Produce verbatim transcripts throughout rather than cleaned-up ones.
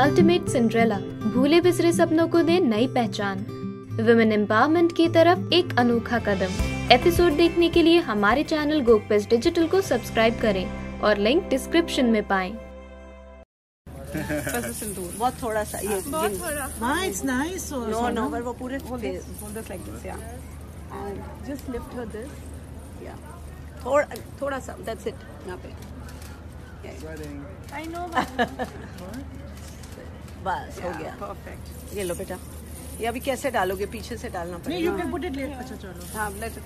Ultimate Cinderella, भूले बिसरे सपनों को दे नई पहचान, विमेन एम्पावरमेंट की तरफ एक अनोखा कदम। एपिसोड देखने के लिए हमारे चैनल गोकप्रेस डिजिटल को सब्सक्राइब करें और लिंक डिस्क्रिप्शन में पाएं। बहुत थोड़ा सा ये बहुत थोड़ा हां इट्स नाइस नो नो पर वो पूरे फोल्ड दिस लाइक दिस या and just lift her this या थोड़ा थोड़ा सा दैट्स इट यहां पे आई नो बस हो गया परफेक्ट। ये लो बेटा ये अभी कैसे डालोगे पीछे से डालना पड़ेगा। नहीं you can put it late अच्छा चलो हां लेट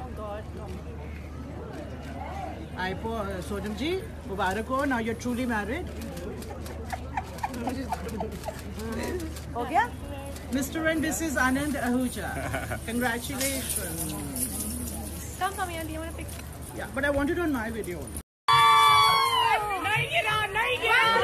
ओह गॉड आईपो सोनम जी मुबारक हो now you are truly married. हो गया mister and Mrs Anand Ahuja congratulations. Come come यार ये मेरा पिक या but I wanted on my video. नहीं ना नहीं यार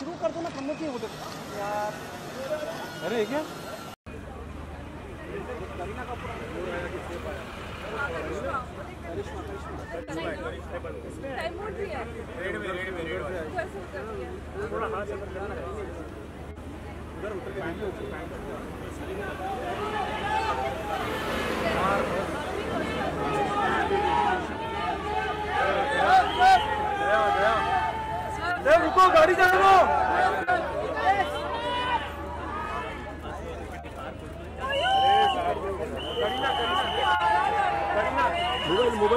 शुरू कर दो ना कमरे की उधर यार। अरे क्या रुको गाड़ी चलो मोबाइल मोबाइल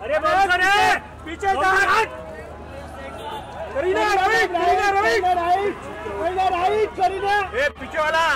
अरे बात करे पीछे right Kareena right Kareena right Kareena right Kareena ए पीछे वाला